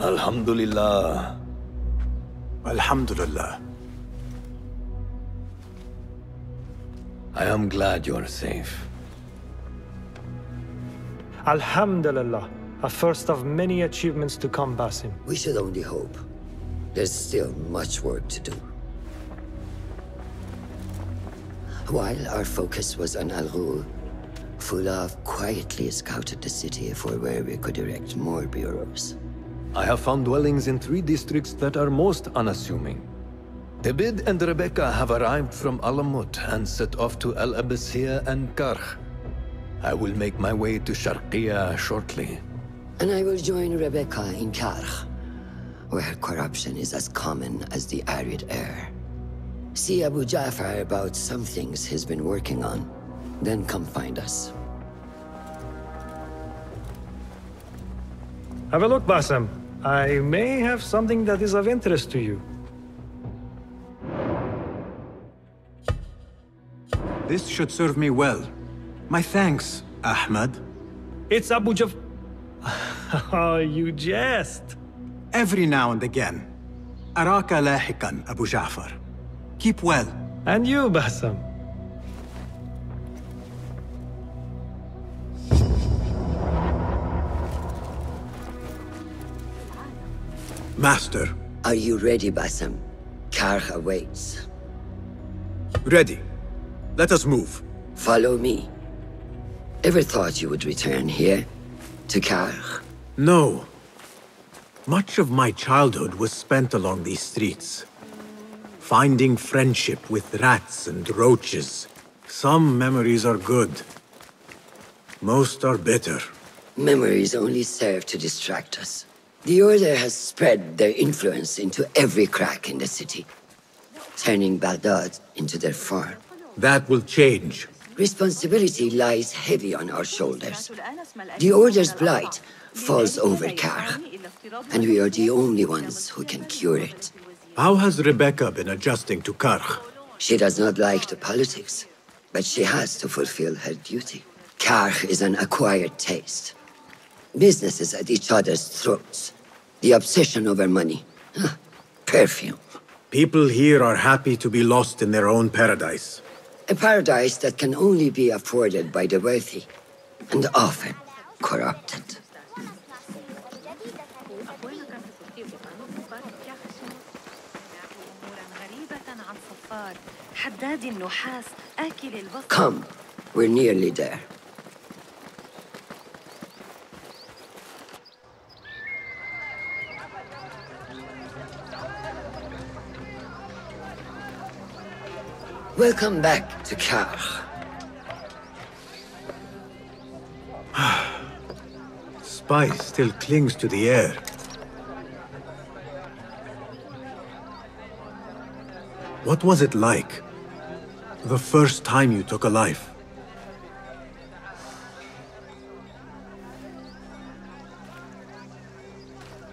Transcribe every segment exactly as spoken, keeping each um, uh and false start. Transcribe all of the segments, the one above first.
Alhamdulillah. Alhamdulillah. I am glad you are safe. Alhamdulillah. A first of many achievements to come, Basim. We should only hope. There's still much work to do. While our focus was on Al-Rul, Fulaf quietly scouted the city for where we could erect more bureaus. I have found dwellings in three districts that are most unassuming. Javed and Rebecca have arrived from Alamut and set off to Al-Abbasiya and Karkh. I will make my way to Sharqia shortly. And I will join Rebecca in Karkh, where corruption is as common as the arid air. See Abu Jafar about some things he's been working on, then come find us. Have a look, Basim. I may have something that is of interest to you. This should serve me well. My thanks, Ahmad. It's Abu Jafar. Oh, you jest. Every now and again. Araka lahikan, Abu Jafar. Keep well. And you, Basim. Master. Are you ready, Basim? Karkh awaits. Ready. Let us move. Follow me. Ever thought you would return here? To Karkh? No. Much of my childhood was spent along these streets, finding friendship with rats and roaches. Some memories are good. Most are bitter. Memories only serve to distract us. The Order has spread their influence into every crack in the city, turning Baghdad into their farm. That will change. Responsibility lies heavy on our shoulders. The Order's blight falls over Karkh, and we are the only ones who can cure it. How has Rebecca been adjusting to Karkh? She does not like the politics, but she has to fulfill her duty. Karkh is an acquired taste. Businesses at each other's throats. The obsession over money. Huh. Perfume. People here are happy to be lost in their own paradise. A paradise that can only be afforded by the wealthy, and often corrupted. Come, we're nearly there. Welcome back to Karkh. Spice still clings to the air. What was it like? The first time you took a life.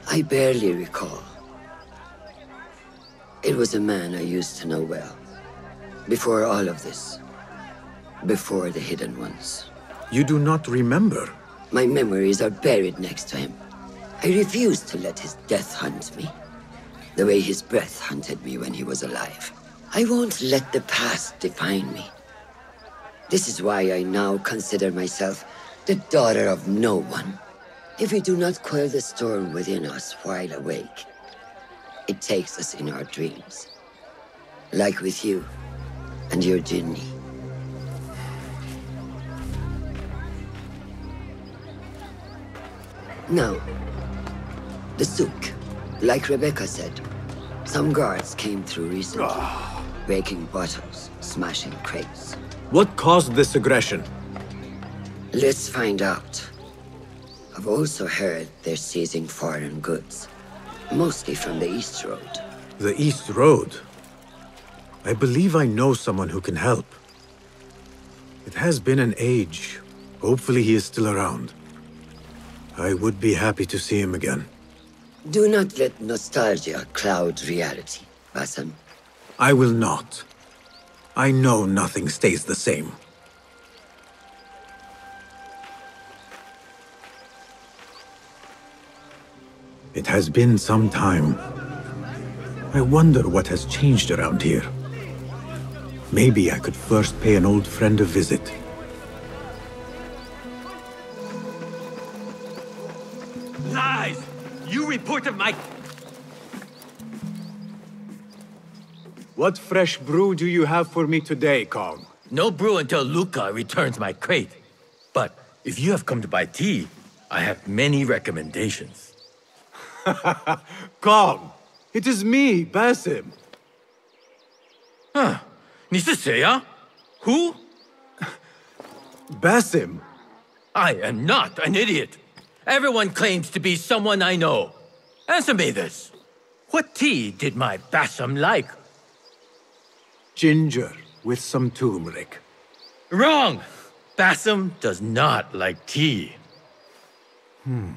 I barely recall. It was a man I used to know well. Before all of this. Before the Hidden Ones. You do not remember? My memories are buried next to him. I refuse to let his death hunt me, the way his breath hunted me when he was alive. I won't let the past define me. This is why I now consider myself the daughter of no one. If we do not quell the storm within us while awake, it takes us in our dreams. Like with you and your journey. Now, the souk. Like Rebecca said, some guards came through recently, breaking bottles, smashing crates. What caused this aggression? Let's find out. I've also heard they're seizing foreign goods, mostly from the East Road. The East Road? I believe I know someone who can help. It has been an age. Hopefully he is still around. I would be happy to see him again. Do not let nostalgia cloud reality, Basim. I will not. I know nothing stays the same. It has been some time. I wonder what has changed around here. Maybe I could first pay an old friend a visit. Lies! You report of my... What fresh brew do you have for me today, Kong? No brew until Luca returns my crate. But if you have come to buy tea, I have many recommendations. Kong! It is me, Basim. Huh. Nisuseya? Who? Basim. I am not an idiot. Everyone claims to be someone I know. Answer me this. What tea did my Basim like? Ginger with some turmeric. Wrong! Basim does not like tea. Hmm.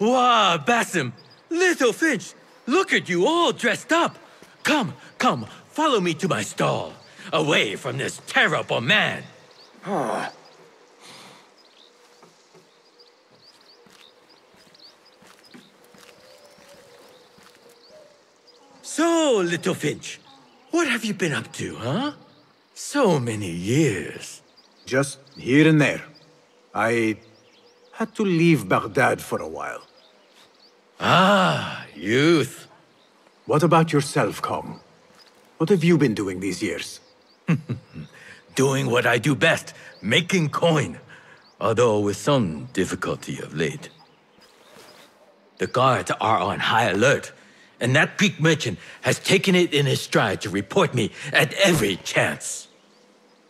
Wow, Basim! Little Finch! Look at you all dressed up! Come, come, follow me to my stall. Away from this terrible man! Huh. So, little Finch, what have you been up to, huh? So many years. Just here and there. I had to leave Baghdad for a while. Ah, youth. What about yourself, Kong? What have you been doing these years? Doing what I do best, making coin. Although with some difficulty of late. The guards are on high alert. And that Greek merchant has taken it in his stride to report me at every chance.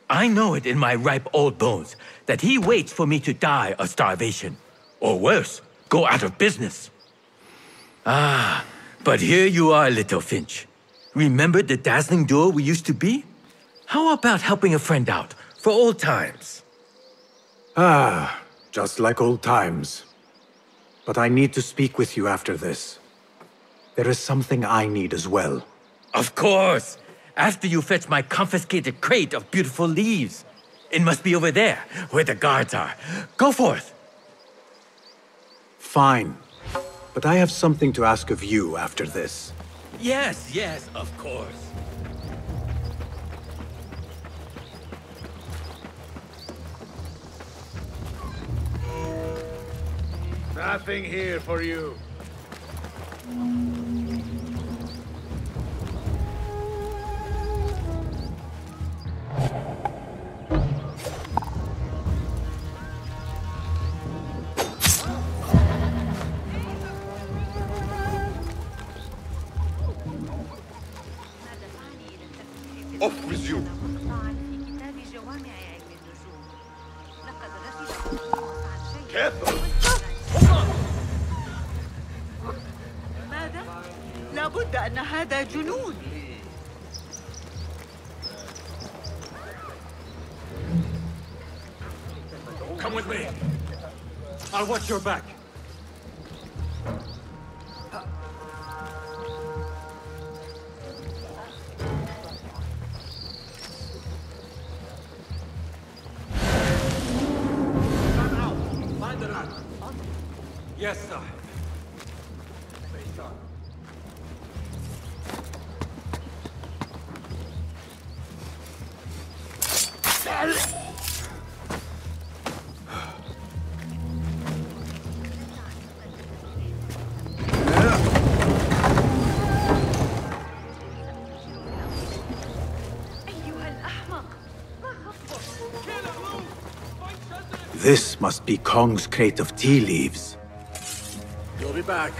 I know it in my ripe old bones that he waits for me to die of starvation, or worse, go out of business. Ah, but here you are, little Finch. Remember the dazzling duo we used to be? How about helping a friend out for old times? Ah, just like old times. But I need to speak with you after this. There is something I need as well. Of course! After you fetch my confiscated crate of beautiful leaves. It must be over there, where the guards are. Go forth! Fine. But I have something to ask of you after this. Yes, yes, of course. Nothing here for you. Off with you! Careful! لابد أن هذا جنون. Come with me. I'll watch your back. Yes, sir. This must be Kong's crate of tea leaves. You'll be back.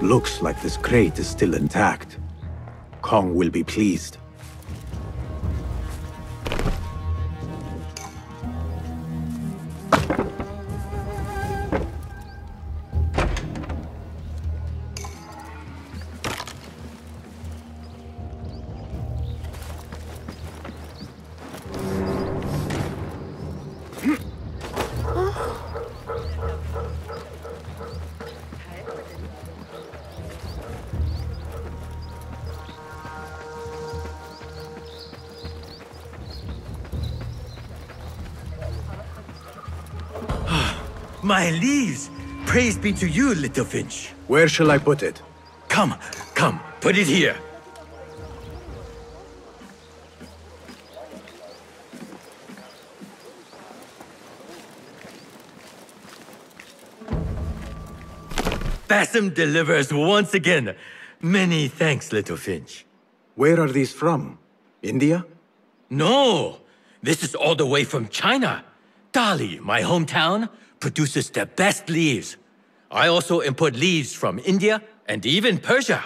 Looks like this crate is still intact. Kong will be pleased. My leaves! Praise be to you, little Finch. Where shall I put it? Come, come, put it here. Basim delivers once again. Many thanks, little Finch. Where are these from? India? No! This is all the way from China. Dali, my hometown, produces the best leaves. I also import leaves from India and even Persia.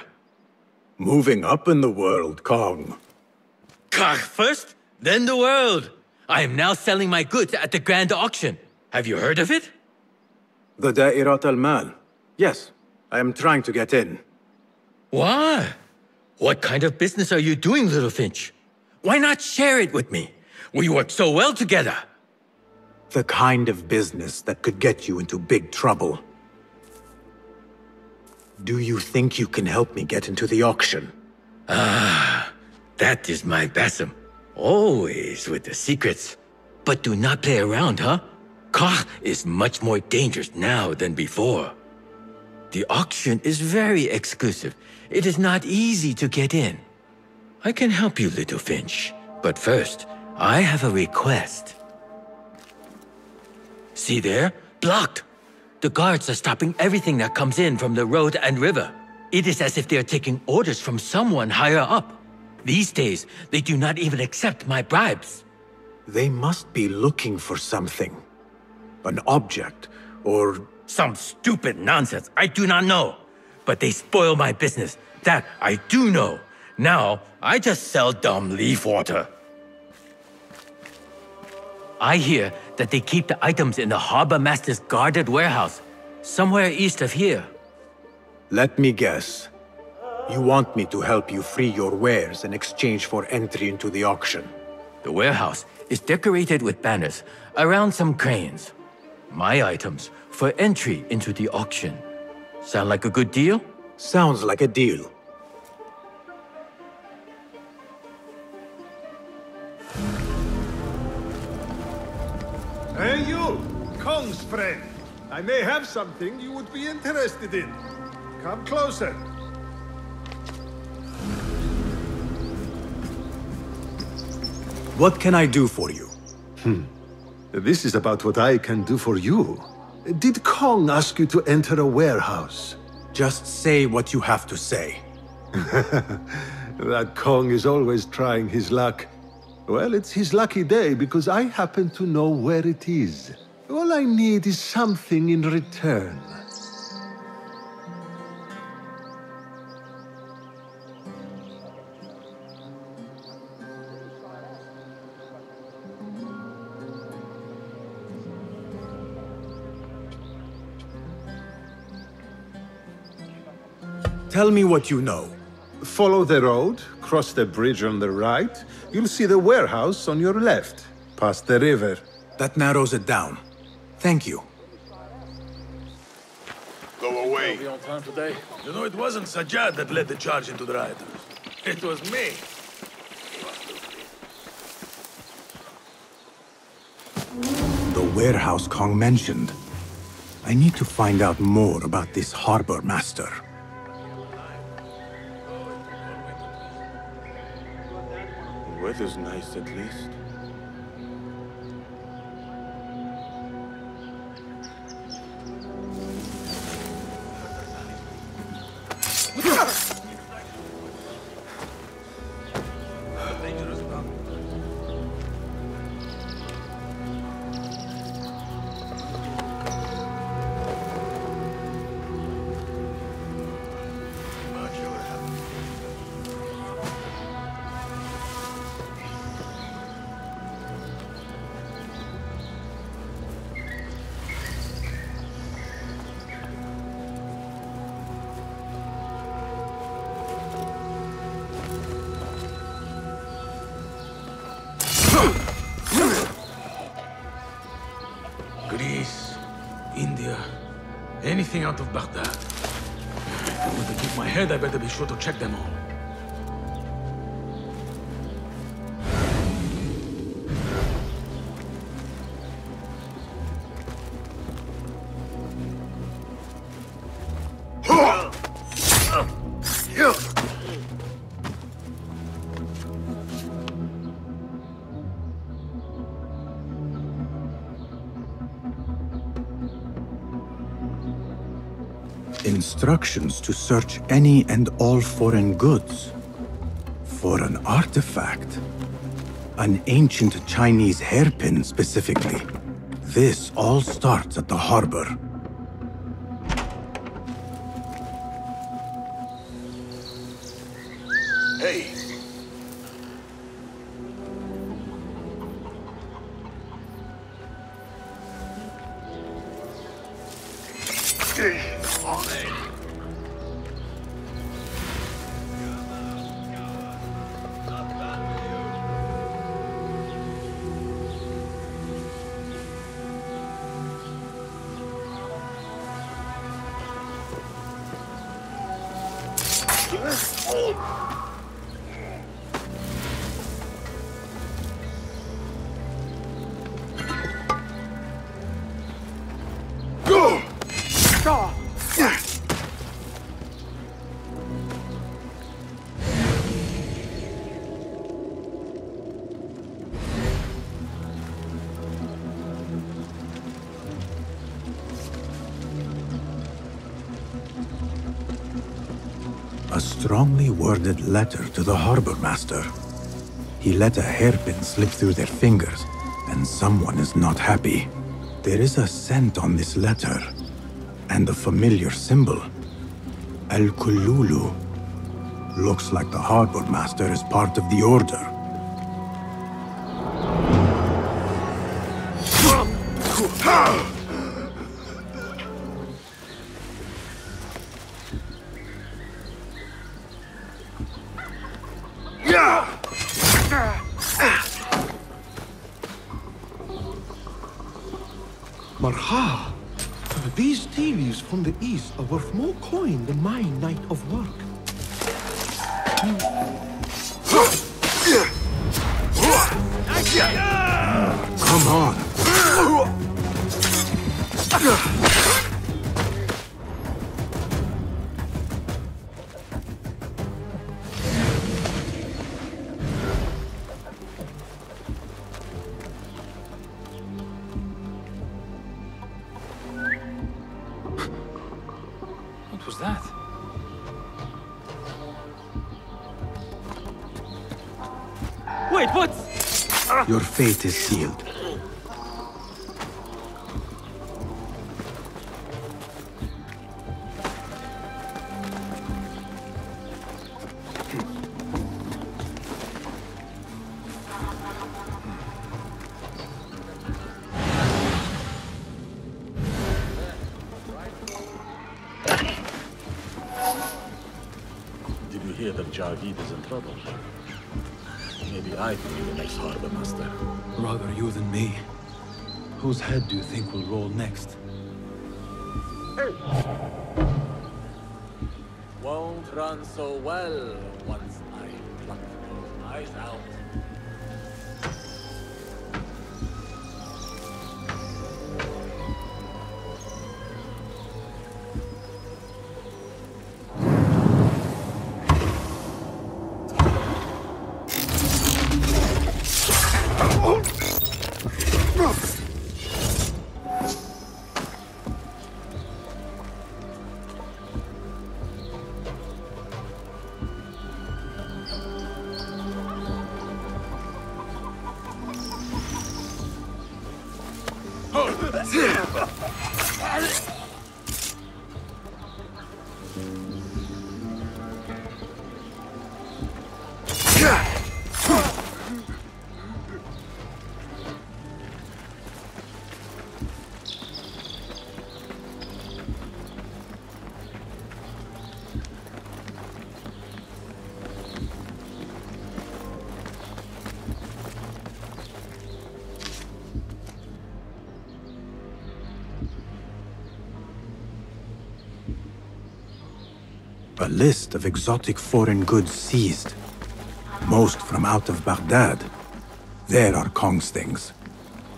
Moving up in the world, Kong. Karkh first, then the world. I am now selling my goods at the Grand Auction. Have you heard of it? The Dā'irat al-Māl. Yes, I am trying to get in. Why? What kind of business are you doing, little Finch? Why not share it with me? We work so well together. The kind of business that could get you into big trouble. Do you think you can help me get into the auction? Ah, that is my Basim. Always with the secrets. But do not play around, huh? Karkh is much more dangerous now than before. The auction is very exclusive. It is not easy to get in. I can help you, little Finch. But first, I have a request. See there? Blocked! The guards are stopping everything that comes in from the road and river. It is as if they are taking orders from someone higher up. These days, they do not even accept my bribes. They must be looking for something. An object, or... some stupid nonsense. I do not know. But they spoil my business. That I do know. Now, I just sell dumb leaf water. I hear that they keep the items in the harbor master's guarded warehouse, somewhere east of here. Let me guess. You want me to help you free your wares in exchange for entry into the auction? The warehouse is decorated with banners around some cranes. My items for entry into the auction. Sound like a good deal? Sounds like a deal. Hey you, Kong's friend. I may have something you would be interested in. Come closer. What can I do for you? Hmm. This is about what I can do for you. Did Kong ask you to enter a warehouse? Just say what you have to say. That Kong is always trying his luck. Well, it's his lucky day because I happen to know where it is. All I need is something in return. Tell me what you know. Follow the road, cross the bridge on the right. You'll see the warehouse on your left, past the river. That narrows it down. Thank you. Go away. I'll be on time today. You know, it wasn't Sajjad that led the charge into the riot. It was me. The warehouse Kong mentioned. I need to find out more about this harbor master. The weather's nice, at least. Greece, India, anything out of Baghdad. If I'm going to keep my head, I better be sure to check them all. instructions to search any and all foreign goods for an artifact. An ancient Chinese hairpin specifically. This all starts at the harbor. Hey! Strongly worded letter to the harbor master. He let a hairpin slip through their fingers, and someone is not happy. There is a scent on this letter, and a familiar symbol. Al Kululu. Looks like the harbor master is part of the order. Are worth more coin than my night of work. Come on. Your fate is sealed. Did you hear that Javed is in trouble? Maybe I could be the next harbor master. Rather you than me. Whose head do you think will roll next? Hey. Won't run so well once I pluck those eyes out. A list of exotic foreign goods seized, most from out of Baghdad. There are Kong's things,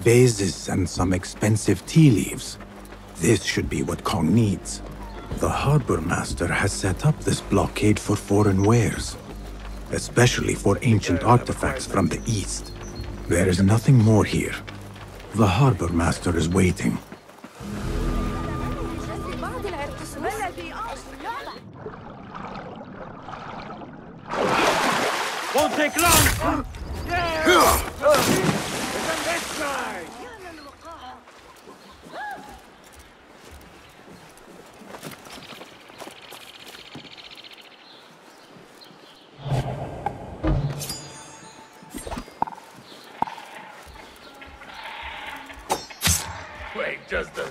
vases and some expensive tea leaves. This should be what Kong needs. The harbor master has set up this blockade for foreign wares, especially for ancient artifacts from the east. There is nothing more here. The harbor master is waiting. Won't take long! Yeah! It's on this side! Wait, just the...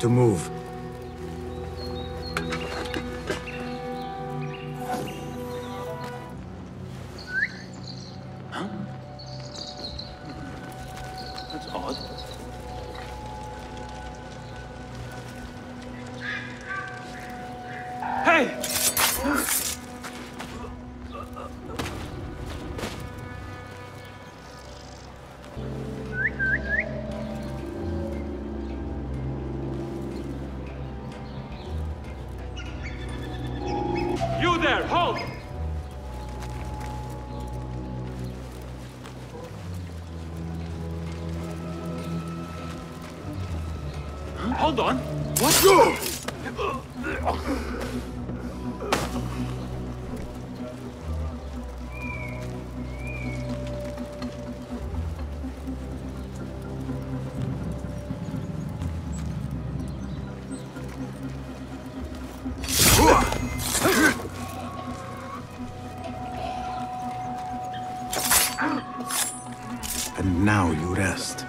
to move. Huh? That's odd. Hey! Hold on. What? And now you rest.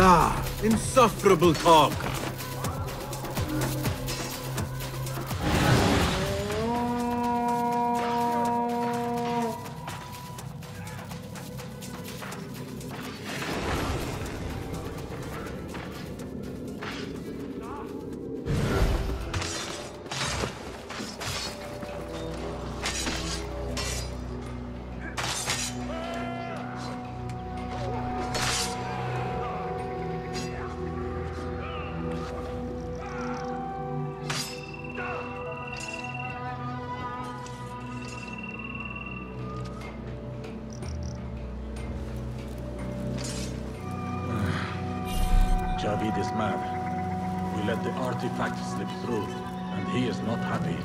Ah, insufferable talk. Javed is mad. We let the artifact slip through, and he is not happy.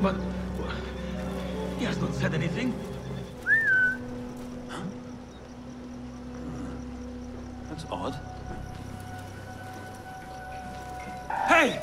But... he has not said anything. Huh? That's odd. Hey!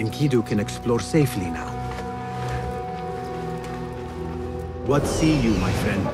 Enkidu can explore safely now. What see you, my friend?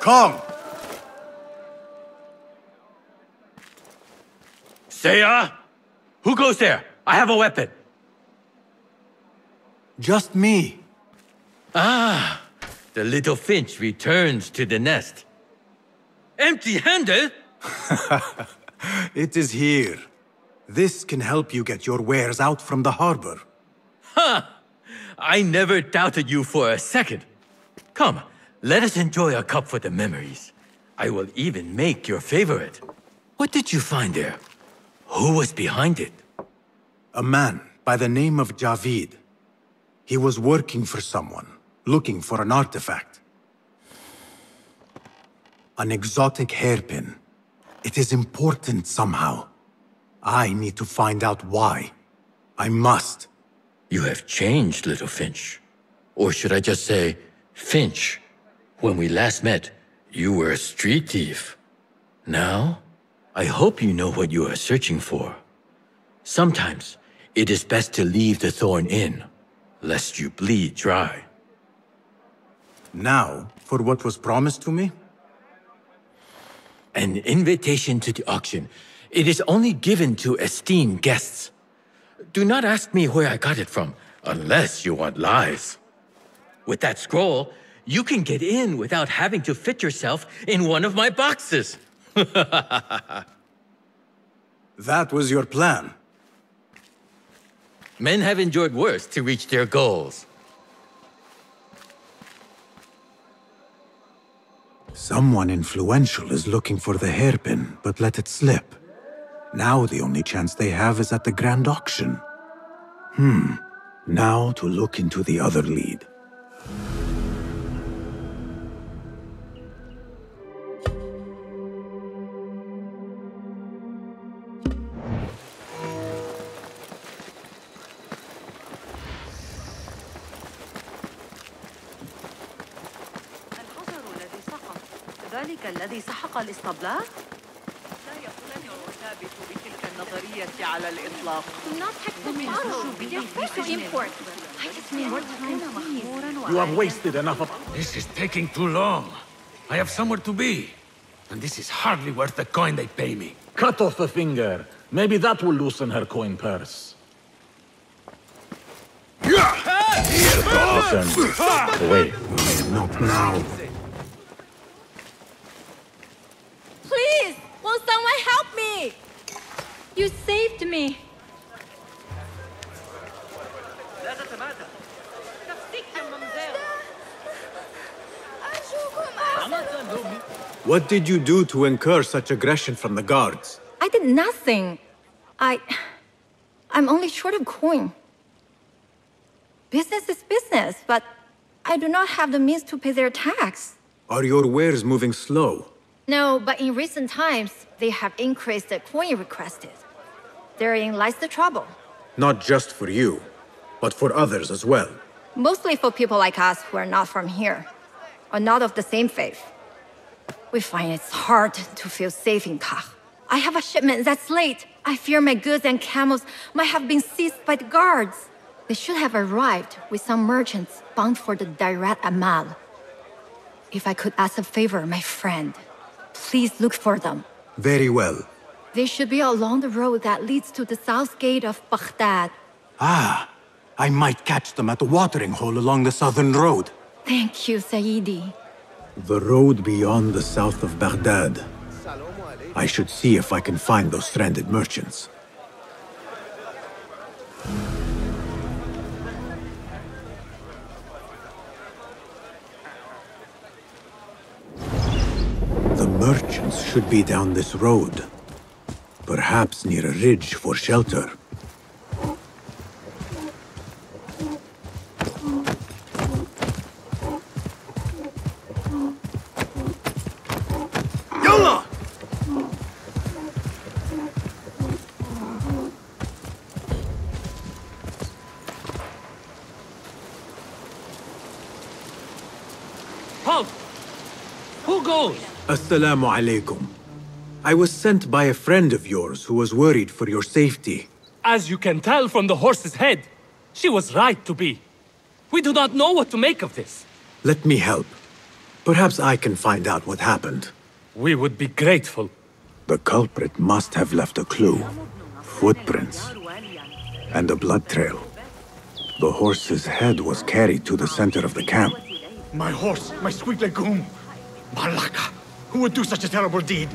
Kong! Saya? Who goes there? I have a weapon. Just me. Ah, the little finch returns to the nest. Empty-handed? It is here. This can help you get your wares out from the harbor. Ha! Huh. I never doubted you for a second. Come. Let us enjoy a cup for the memories. I will even make your favorite. What did you find there? Who was behind it? A man by the name of Javed. He was working for someone, looking for an artifact. An exotic hairpin. It is important somehow. I need to find out why. I must. You have changed, little Finch. Or should I just say, Finch? When we last met, you were a street thief. Now, I hope you know what you are searching for. Sometimes, it is best to leave the thorn in, lest you bleed dry. Now, for what was promised to me? An invitation to the auction. It is only given to esteemed guests. Do not ask me where I got it from, unless you want lies. With that scroll, you can get in without having to fit yourself in one of my boxes. That was your plan. Men have endured worse to reach their goals. Someone influential is looking for the hairpin, but let it slip. Now the only chance they have is at the Grand Auction. Hmm. Now to look into the other lead. ذلك الذي سحق الاستبلاغ؟ لا يقتنع ثابت بتلك النظرية على الإطلاق. You have wasted enough of... This is taking too long. I have somewhere to be. And this is hardly worth the coin they pay me. Cut off the finger. Maybe that will loosen her coin purse. Wait, not now. Please, will someone help me? You saved me. What did you do to incur such aggression from the guards? I did nothing. I... I'm only short of coin. Business is business, but I do not have the means to pay their tax. Are your wares moving slow? No, but in recent times, they have increased the coin requested. Therein lies the trouble. Not just for you, but for others as well. Mostly for people like us who are not from here, or not of the same faith. We find it's hard to feel safe in Karkh. I have a shipment that's late. I fear my goods and camels might have been seized by the guards. They should have arrived with some merchants bound for the Dā'irat al-Māl. If I could ask a favor, my friend, please look for them. Very well. They should be along the road that leads to the south gate of Baghdad. Ah, I might catch them at the watering hole along the southern road. Thank you, Sayyidi. The road beyond the south of Baghdad. I should see if I can find those stranded merchants. The merchants should be down this road, perhaps near a ridge for shelter. Assalamu alaikum. I was sent by a friend of yours who was worried for your safety. As you can tell from the horse's head, she was right to be. We do not know what to make of this. Let me help. Perhaps I can find out what happened. We would be grateful. The culprit must have left a clue. Footprints. And a blood trail. The horse's head was carried to the center of the camp. My horse, my sweet Legume. Malaka. Who would do such a terrible deed?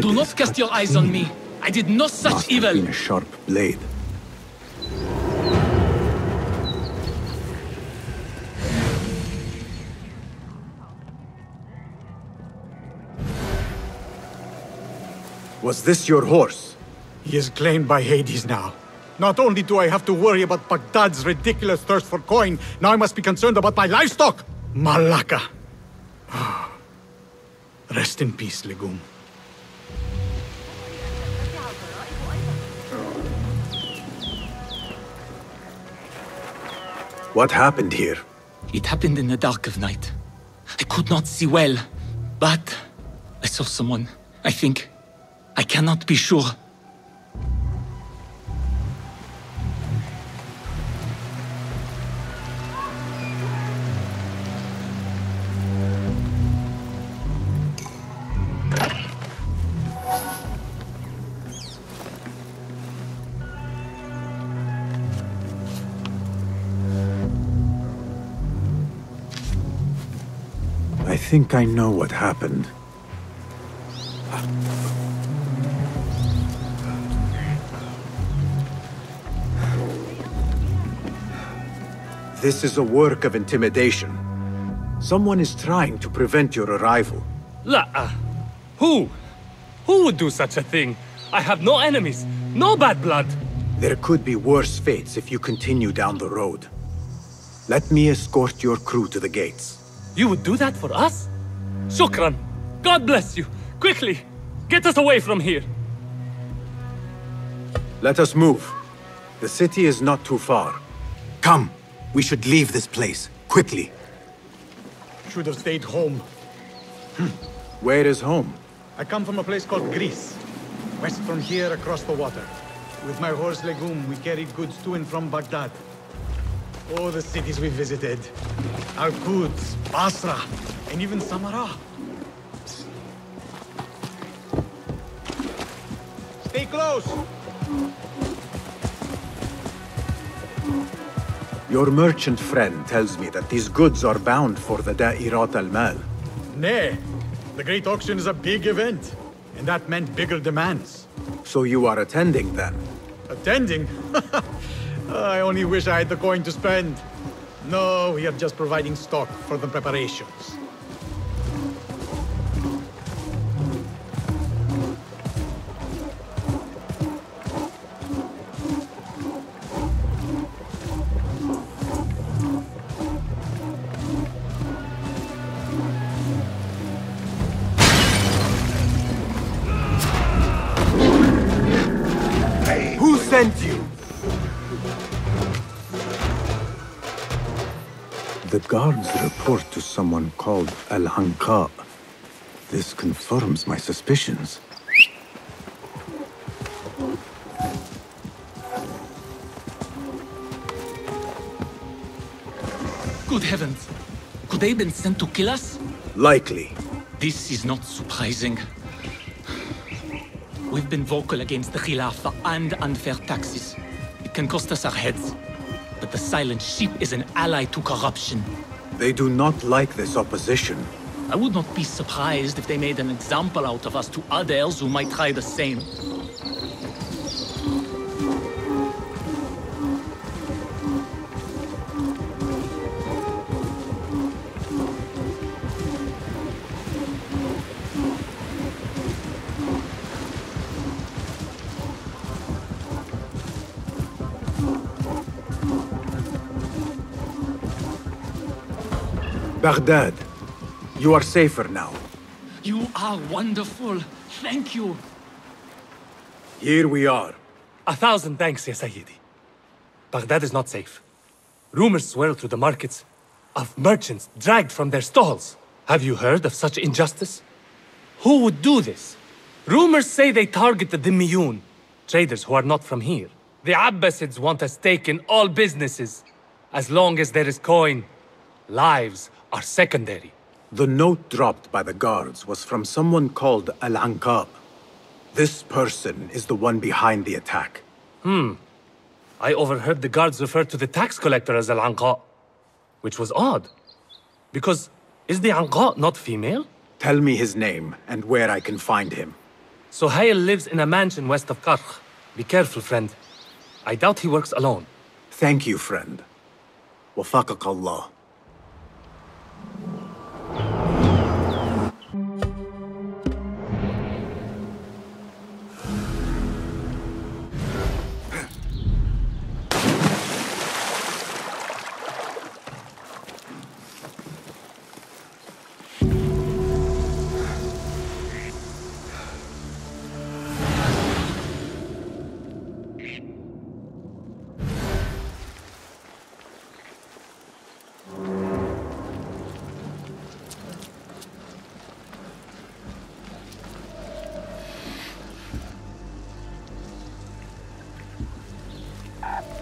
Do not cast your eyes on me. I did no such evil. Must have been a sharp blade. Was this your horse? He is claimed by Hades now. Not only do I have to worry about Baghdad's ridiculous thirst for coin, now I must be concerned about my livestock. Malaka. Rest in peace, Legume. What happened here? It happened in the dark of night. I could not see well, but I saw someone, I think. I cannot be sure. I think I know what happened. This is a work of intimidation. Someone is trying to prevent your arrival. La, uh, who? Who would do such a thing? I have no enemies, no bad blood. There could be worse fates if you continue down the road. Let me escort your crew to the gates. You would do that for us? Shukran. God bless you. Quickly, get us away from here. Let us move. The city is not too far. Come, we should leave this place, quickly. Should have stayed home. Where is home? I come from a place called Greece. West from here, across the water. With my horse Legume, we carried goods to and from Baghdad. Oh, the cities we visited. Al-Quds, Basra, and even Samara. Stay close! Your merchant friend tells me that these goods are bound for the Dā'irat al-Māl. Nay, the Great Auction is a big event, and that meant bigger demands. So you are attending then? Attending? I only wish I had the coin to spend. No, we are just providing stock for the preparations. Guards report to someone called Al-Ankab. This confirms my suspicions. Good heavens! Could they have been sent to kill us? Likely. This is not surprising. We've been vocal against the Khilafah and unfair taxes. It can cost us our heads. But the silent sheep is an ally to corruption. They do not like this opposition. I would not be surprised if they made an example out of us to others who might try the same. Baghdad, you are safer now. You are wonderful. Thank you. Here we are. A thousand thanks, Ya Sayyidi. Baghdad is not safe. Rumors swirl through the markets of merchants dragged from their stalls. Have you heard of such injustice? Who would do this? Rumors say they target the Dhimmiyun, traders who are not from here. The Abbasids want a stake in all businesses. As long as there is coin, lives are secondary. The note dropped by the guards was from someone called Al-Ankab. This person is the one behind the attack. Hmm. I overheard the guards refer to the tax collector as Al-Ankab, which was odd. Because is the Ankab not female? Tell me his name and where I can find him. Sohail lives in a mansion west of Karkh. Be careful, friend. I doubt he works alone. Thank you, friend. Wafaqak Allah.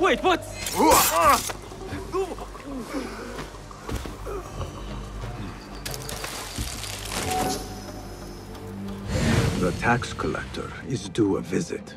Wait, what? The tax collector is due a visit.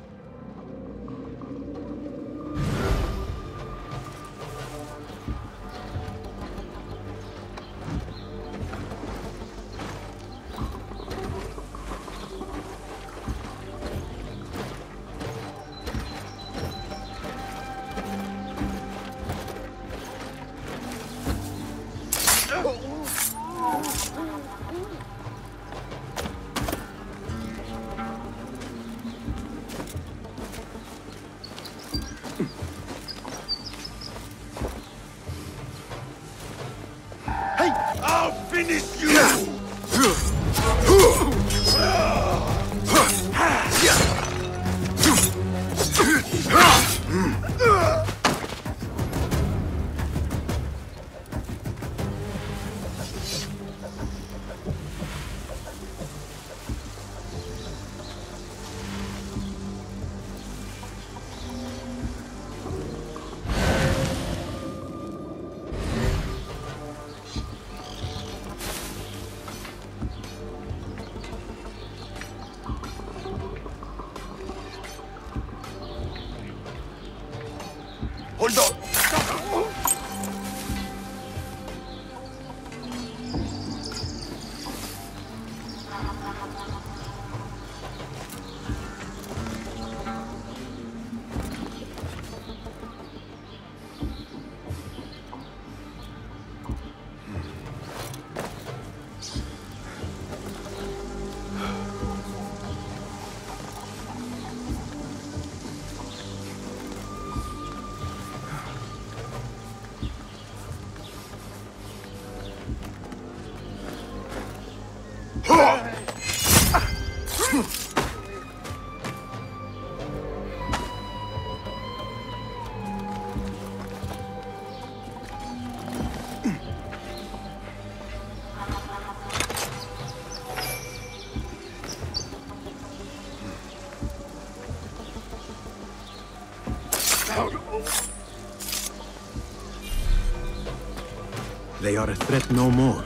They are a threat no more.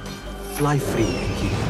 Fly free and keep them.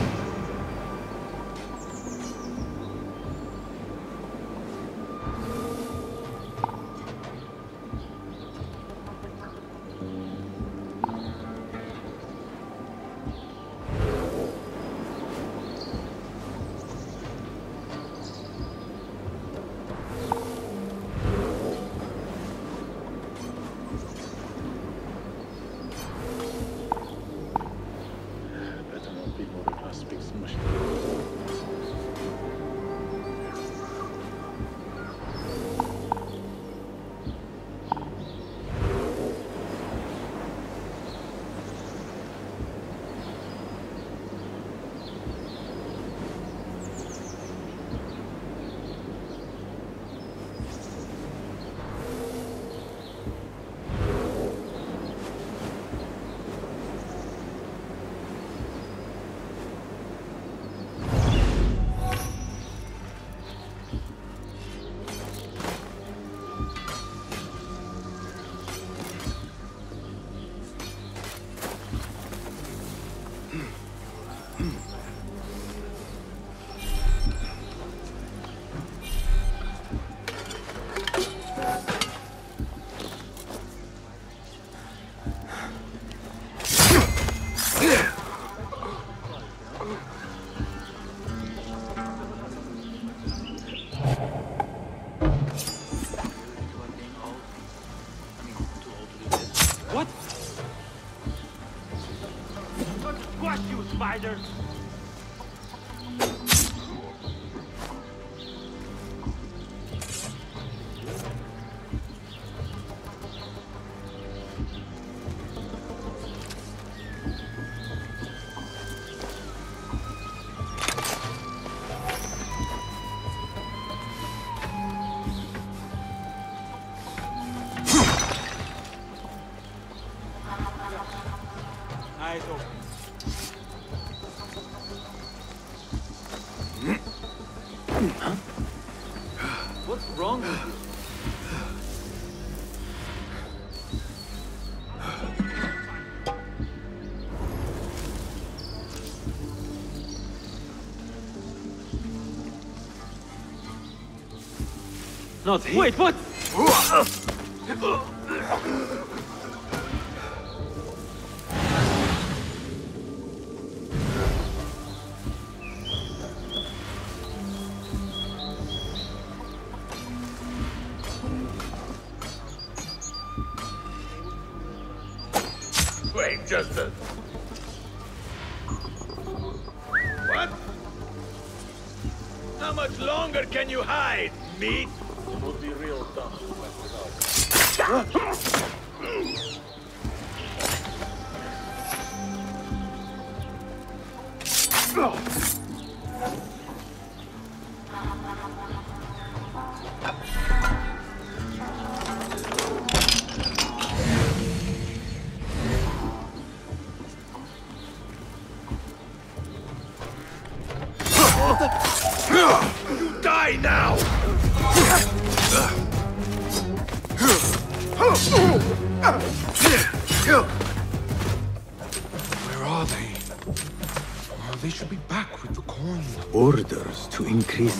Not here. Wait, what? Wait, just a... What? How much longer can you hide, meat?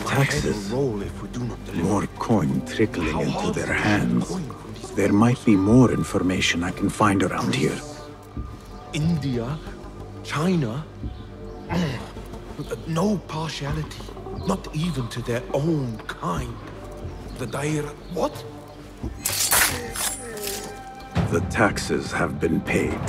Taxes, more coin trickling into their hands. There might be more information I can find around here. India, China, no partiality, not even to their own kind. The Dā'irat, what? The taxes have been paid.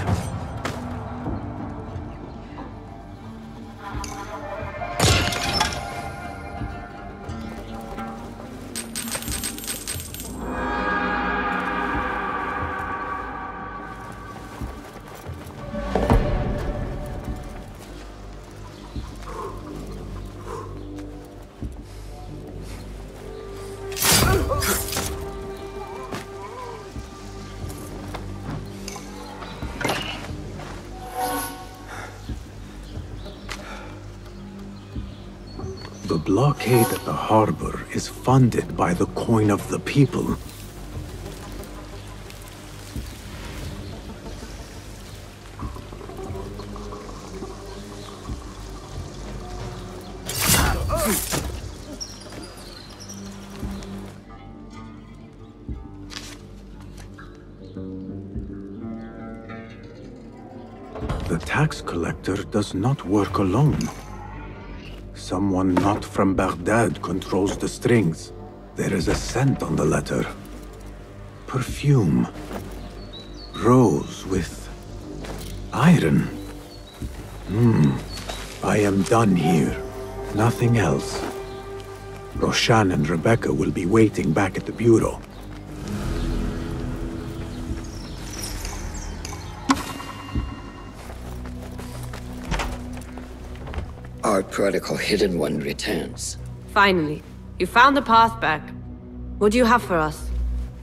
The blockade at the harbor is funded by the coin of the people. The tax collector does not work alone. Someone not from Baghdad controls the strings. There is a scent on the letter. Perfume. Rose with iron. Hmm. I am done here. Nothing else. Roshan and Rebecca will be waiting back at the bureau. Our protocol Hidden One returns. Finally, you found the path back. What do you have for us?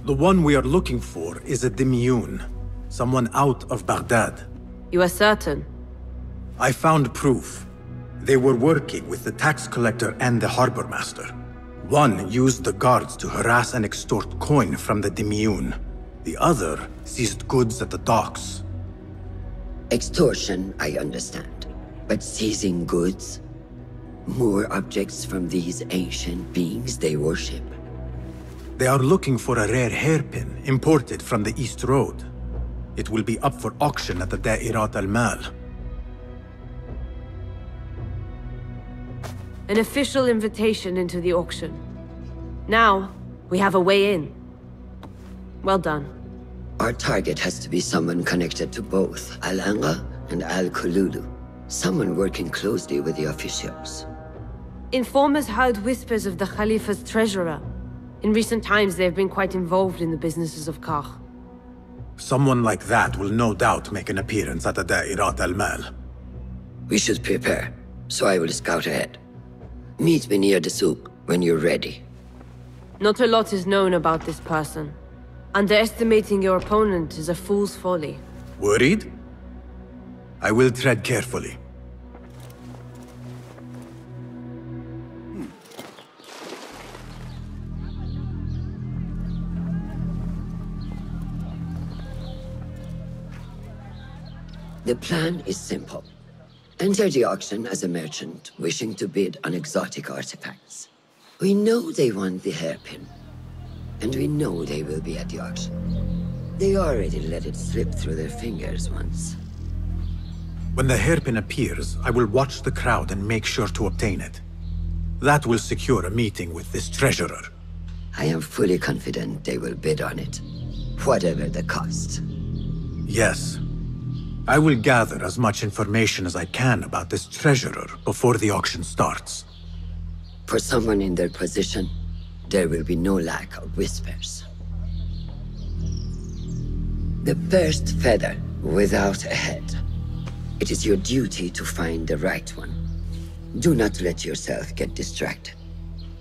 The one we are looking for is a Dhimmiyun, someone out of Baghdad. You are certain? I found proof. They were working with the tax collector and the harbor master. One used the guards to harass and extort coin from the Dhimmiyun. The other seized goods at the docks. Extortion, I understand. But seizing goods? More objects from these ancient beings they worship. They are looking for a rare hairpin imported from the East Road. It will be up for auction at the Dā'irat al-Māl. An official invitation into the auction. Now, we have a way in. Well done. Our target has to be someone connected to both Al-Ankab and Al Kululu. Someone working closely with the officials. Informers heard whispers of the Khalifa's treasurer. In recent times, they have been quite involved in the businesses of Karkh. Someone like that will no doubt make an appearance at the Dā'irat al-Māl. We should prepare, so I will scout ahead. Meet me near the souk when you're ready. Not a lot is known about this person. Underestimating your opponent is a fool's folly. Worried? I will tread carefully. The plan is simple. Enter the auction as a merchant wishing to bid on exotic artifacts. We know they want the hairpin, and we know they will be at the auction. They already let it slip through their fingers once. When the hairpin appears, I will watch the crowd and make sure to obtain it. That will secure a meeting with this treasurer. I am fully confident they will bid on it, whatever the cost. Yes. I will gather as much information as I can about this treasurer before the auction starts. For someone in their position, there will be no lack of whispers. The first feather without a head. It is your duty to find the right one. Do not let yourself get distracted.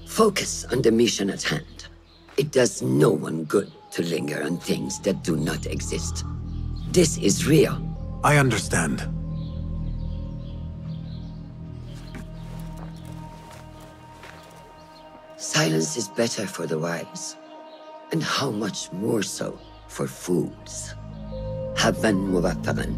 Focus on the mission at hand. It does no one good to linger on things that do not exist. This is real. I understand. Silence is better for the wise, and how much more so for fools. Habban muwaffaqan.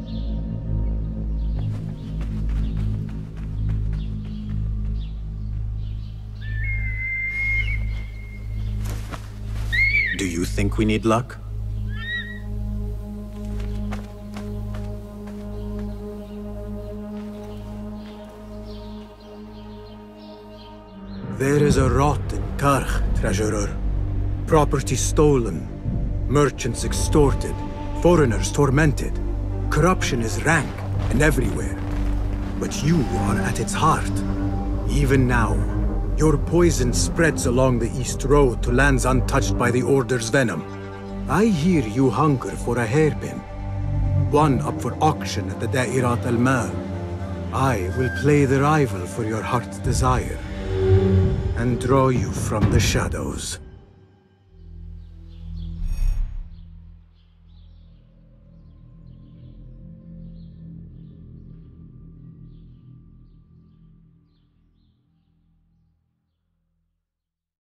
Do you think we need luck? There is a rot in Karkh, treasurer. Property stolen, merchants extorted, foreigners tormented. Corruption is rank and everywhere. But you are at its heart. Even now, your poison spreads along the East Road to lands untouched by the Order's venom. I hear you hunger for a hairpin. One up for auction at the Dā'irat al-Māl. I will play the rival for your heart's desire and draw you from the shadows.